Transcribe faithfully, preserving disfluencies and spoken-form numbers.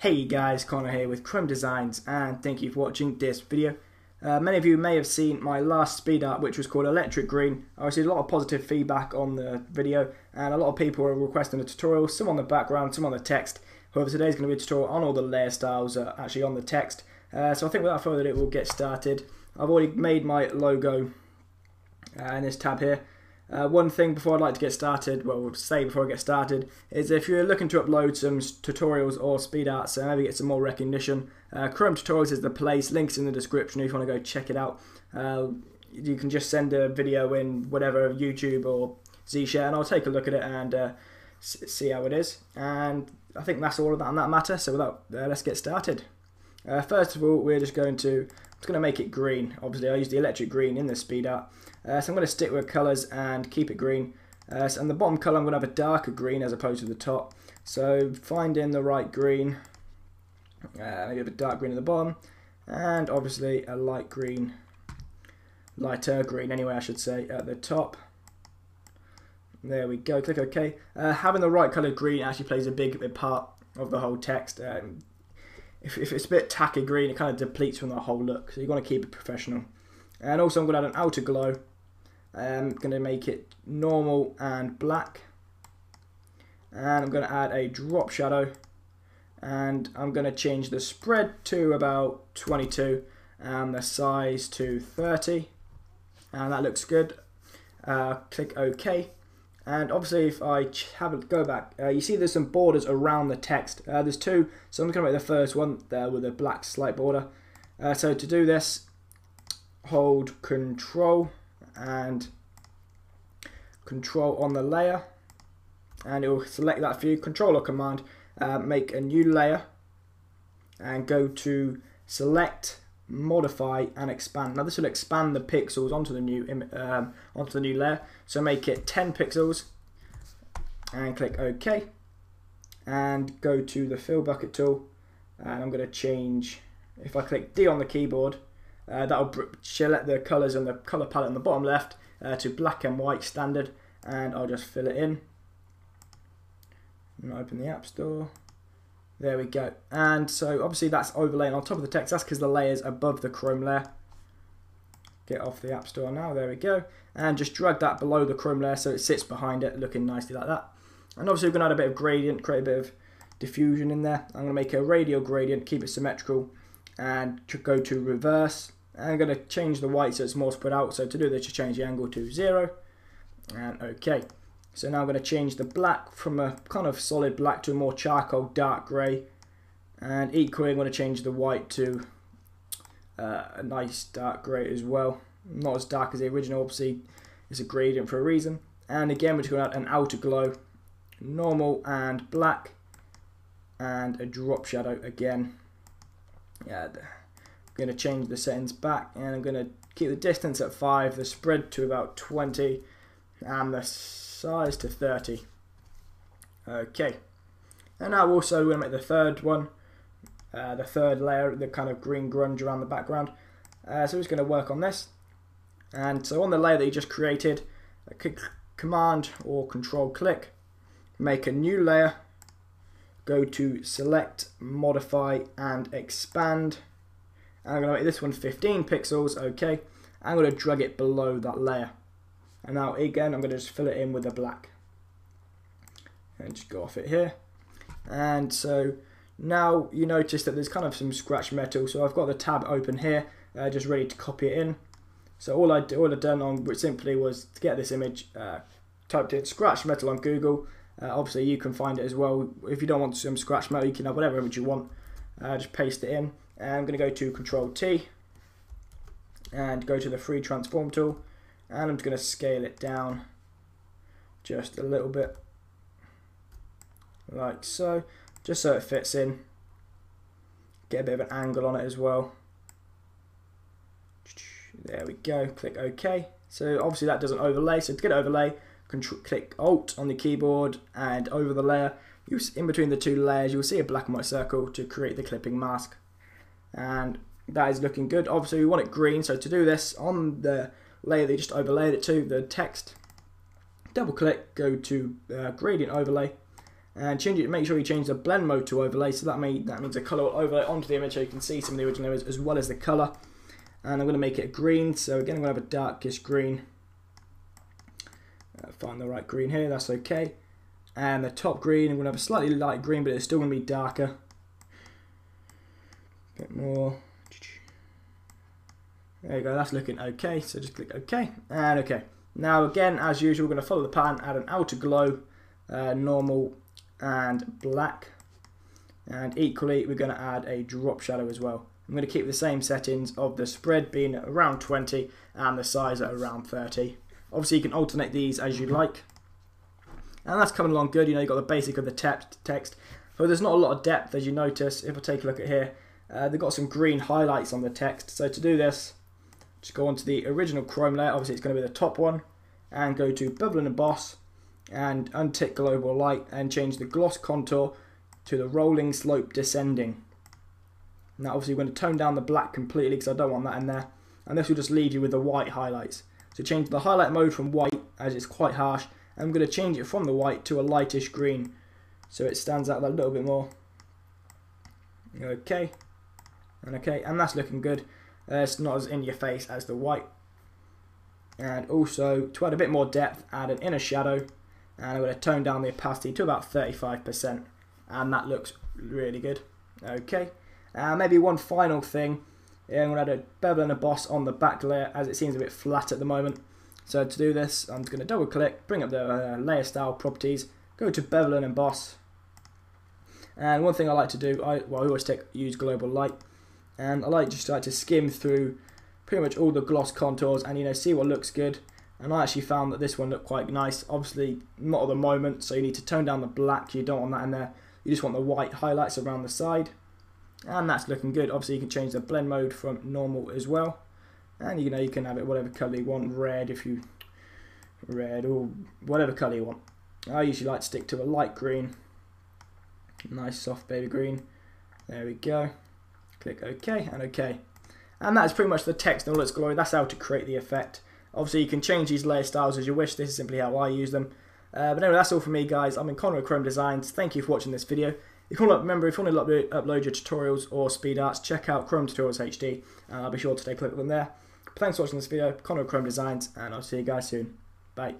Hey guys, Connor here with Chrome Designs, and thank you for watching this video. Uh, many of you may have seen my last speed art, which was called Electric Green. I received a lot of positive feedback on the video, and a lot of people were requesting a tutorial, some on the background, some on the text. However, today's going to be a tutorial on all the layer styles uh, actually on the text. Uh, so I think without further ado, we'll get started. I've already made my logo uh, in this tab here. Uh, one thing before I'd like to get started, well, we'll say before I get started, is if you're looking to upload some tutorials or speed arts and uh, maybe get some more recognition, uh, Chrome Tutorials is the place. Links in the description if you want to go check it out. Uh, you can just send a video in whatever, YouTube or Zshare, and I'll take a look at it and uh, see how it is. And I think that's all of that on that matter. So without, uh, let's get started. Uh, first of all, we're just going to I'm going to make it green. Obviously, I use the electric green in the speed art. Uh, so I'm going to stick with colours and keep it green. Uh, so and the bottom colour, I'm going to have a darker green as opposed to the top. So finding the right green. Uh, maybe a bit dark green at the bottom. And obviously a light green. Lighter green, anyway, I should say, at the top. There we go. Click OK. Uh, having the right colour green actually plays a big, big part of the whole text. Um, If, if it's a bit tacky green, it kind of depletes from the whole look, so you want to keep it professional. And also I'm going to add an outer glow. I'm going to make it normal and black. And I'm going to add a drop shadow. And I'm going to change the spread to about twenty-two and the size to thirty. And that looks good. Uh, click OK. And obviously, if I have a go back, uh, you see there's some borders around the text. Uh, there's two, so I'm going to make the first one there with a black slight border. Uh, so to do this, hold Control and Control on the layer, and it will select that for you. Control or Command, uh, make a new layer, and go to Select, Modify, and Expand. Now this will expand the pixels onto the new um, onto the new layer. So make it ten pixels, and click OK, and go to the fill bucket tool, and I'm going to change. If I click D on the keyboard, uh, that'll select the colours and the colour palette on the bottom left uh, to black and white standard, and I'll just fill it in. And open the App Store. There we go. And so obviously that's overlaying on top of the text. That's because the layer's above the Chrome layer. Get off the App Store now. There we go. And just drag that below the Chrome layer so it sits behind it, looking nicely like that. And obviously we're going to add a bit of gradient, create a bit of diffusion in there. I'm going to make a radial gradient, keep it symmetrical, and go to reverse. And I'm going to change the white so it's more spread out. So to do this, just change the angle to zero. And OK. So now I'm going to change the black from a kind of solid black to a more charcoal dark grey, and equally I'm going to change the white to uh, a nice dark grey as well. Not as dark as the original, obviously it's a gradient for a reason. And again we're just going to add an outer glow, normal and black, and a drop shadow again. Yeah, I'm going to change the settings back, and I'm going to keep the distance at five, the spread to about twenty, and the size to thirty. Okay, and now also we're going to make the third one, uh, the third layer, the kind of green grunge around the background. Uh, so we're just going to work on this. And so on the layer that you just created, Command or Control click, make a new layer, go to Select, Modify, and Expand. And I'm going to make this one fifteen pixels. Okay, I'm going to drag it below that layer. And now again, I'm going to just fill it in with a black. And just go off it here. And so now you notice that there's kind of some scratch metal. So I've got the tab open here, uh, just ready to copy it in. So all, I, all I've done on simply was to get this image, uh, typed in scratch metal on Google. Uh, obviously you can find it as well. If you don't want some scratch metal, you can have whatever image you want. Uh, just paste it in. And I'm going to go to Control T and go to the free transform tool. And I'm just going to scale it down just a little bit, like so, just so it fits in. Get a bit of an angle on it as well. There we go. Click OK. So obviously that doesn't overlay. So to get overlay, control, click Alt on the keyboard and over the layer. You, in between the two layers, you'll see a black and white circle to create the clipping mask. And that is looking good. Obviously we want it green. So to do this, on the layer that you just overlaid it to, the text, double click, go to uh, gradient overlay, and change it. Make sure you change the blend mode to overlay, so that may that means a color will overlay onto the image, so you can see some of the original image as well as the color. And I'm going to make it green. So again, I'm going to have a darkish green. Uh, find the right green here. That's okay. And the top green, I'm going to have a slightly light green, but it's still going to be darker. A bit more. There you go. That's looking okay. So just click OK and OK. Now again, as usual, we're going to follow the pattern, add an outer glow, uh, normal and black, and equally we're going to add a drop shadow as well. I'm going to keep the same settings of the spread being around twenty and the size at around thirty. Obviously you can alternate these as you like, and that's coming along good. You know, you've got the basic of the text, text. But there's not a lot of depth, as you notice. If I take a look at here, uh, they've got some green highlights on the text. So to do this, just go onto the original Chrome layer, obviously it's going to be the top one, and go to Bevel and Emboss and untick Global Light and change the Gloss Contour to the Rolling Slope Descending. Now obviously we're going to tone down the black completely because I don't want that in there, and this will just leave you with the white highlights. So change the highlight mode from white, as it's quite harsh, and I'm going to change it from the white to a lightish green so it stands out a little bit more. Okay, and okay, and that's looking good. Uh, it's not as in your face as the white. And also, to add a bit more depth, add an inner shadow, and I'm going to tone down the opacity to about thirty-five percent, and that looks really good. Okay, and uh, maybe one final thing, yeah, I'm going to add a bevel and a boss on the back layer, as it seems a bit flat at the moment. So to do this, I'm just going to double click, bring up the uh, layer style properties, go to bevel and emboss, and one thing I like to do, I, well, I always take, use global light, and I like just like to skim through pretty much all the gloss contours and, you know, see what looks good. And I actually found that this one looked quite nice. Obviously not at the moment, so you need to tone down the black. You don't want that in there. You just want the white highlights around the side, and that's looking good. Obviously you can change the blend mode from normal as well, and you know, you can have it whatever color you want, red if you red or whatever color you want. I usually like to stick to a light green, nice soft baby green. There we go. Click OK and OK. And that is pretty much the text in all its glory. That's how to create the effect. Obviously, you can change these layer styles as you wish. This is simply how I use them. Uh, but anyway, that's all from me, guys. I'm in Connor at Chrome Designs. Thank you for watching this video. If you want to remember, if you want to upload your tutorials or speed arts, check out Chrome Tutorials H D. And I'll be sure to take a look at them there. Thanks for watching this video. Connor at Chrome Designs, and I'll see you guys soon. Bye.